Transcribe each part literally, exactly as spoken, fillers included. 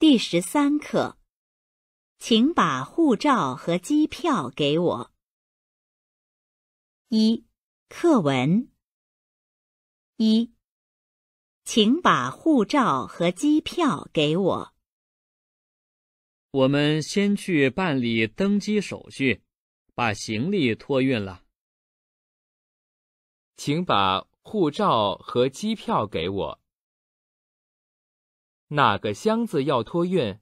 第十三课，请把护照和机票给我。一、课文。一、请把护照和机票给我。我们先去办理登机手续，把行李托运了。请把护照和机票给我。哪个箱子要托运？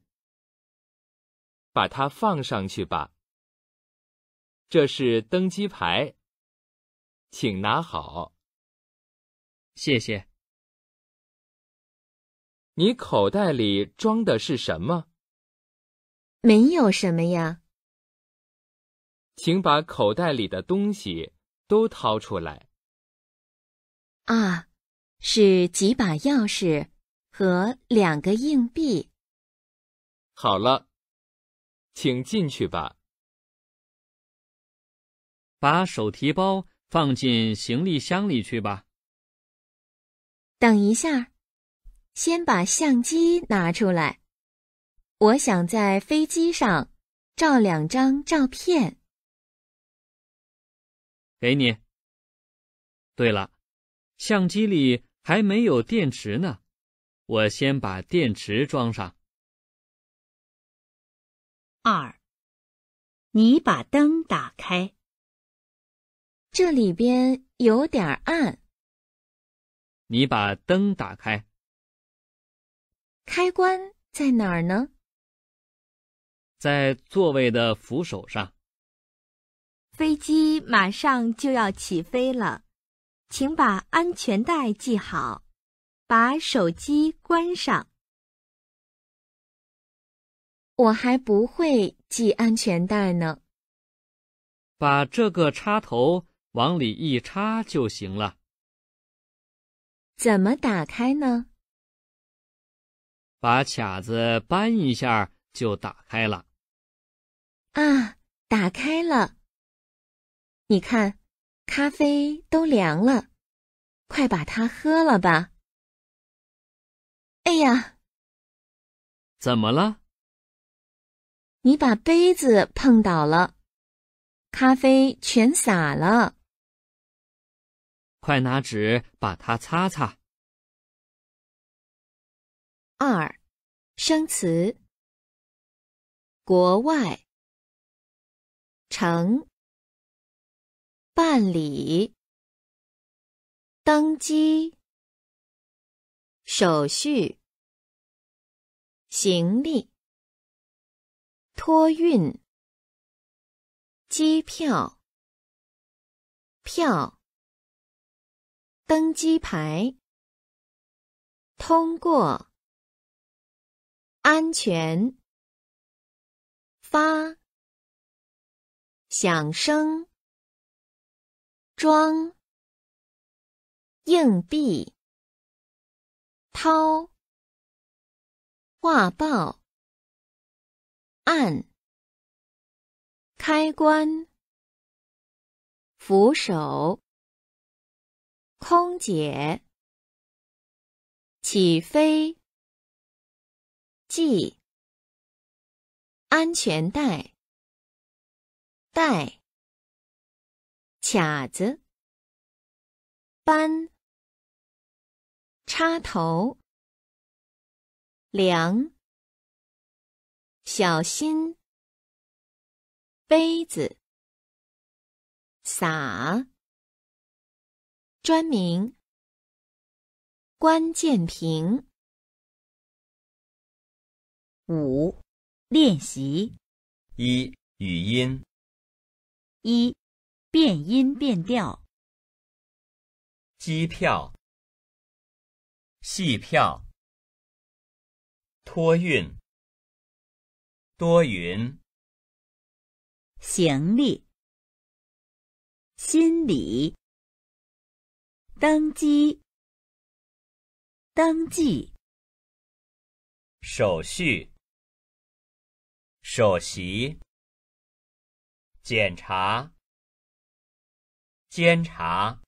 把它放上去吧。这是登机牌，请拿好。谢谢。你口袋里装的是什么？没有什么呀。请把口袋里的东西都掏出来。啊，是几把钥匙和两个硬币。好了，请进去吧。把手提包放进行李箱里去吧。等一下，先把相机拿出来，我想在飞机上照两张照片。给你。对了，相机里还没有电池呢。我先把电池装上。二，你把灯打开。这里边有点暗。你把灯打开。开关在哪儿呢？在座位的扶手上。飞机马上就要起飞了，请把安全带系好。把手机关上。我还不会系安全带呢。把这个插头往里一插就行了。怎么打开呢？把卡子扳一下就打开了。啊，打开了。你看，咖啡都凉了，快把它喝了吧。哎呀，怎么了？你把杯子碰倒了，咖啡全洒了。快拿纸把它擦擦。二，生词。国外，城，办理，登机，手续，行李，托运，机票，票，登机牌，通过，安全，发，响声，装，硬币，掏，画报，按，开关，扶手，空姐，起飞，系，安全带，带，卡子，扳，插头，量，小心，杯子，洒，专名，关键评。五，练习。一，语音。一，变音变调。机票，戏票，托运，多云，行李，心理，登机，登记，手续，首席，检查，监察，